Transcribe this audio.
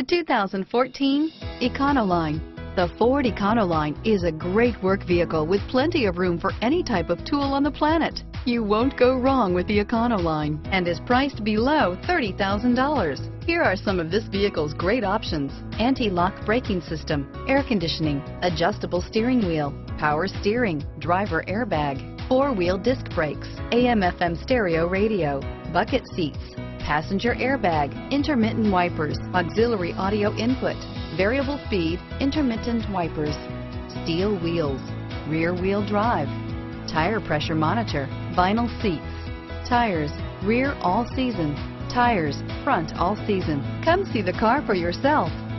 The 2014 Econoline. The Ford Econoline is a great work vehicle with plenty of room for any type of tool on the planet. You won't go wrong with the Econoline and is priced below $30,000. Here are some of this vehicle's great options: anti-lock braking system, air conditioning, adjustable steering wheel, power steering, driver airbag, four-wheel disc brakes, AM/FM stereo radio, bucket seats, passenger airbag, intermittent wipers, auxiliary audio input, variable speed, intermittent wipers, steel wheels, rear-wheel drive, tire pressure monitor, vinyl seats, tires, rear all season, tires, front all season. Come see the car for yourself.